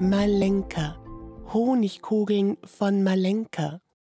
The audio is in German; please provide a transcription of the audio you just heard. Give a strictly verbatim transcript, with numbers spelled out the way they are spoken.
Marlenka. Honigkugeln von Marlenka.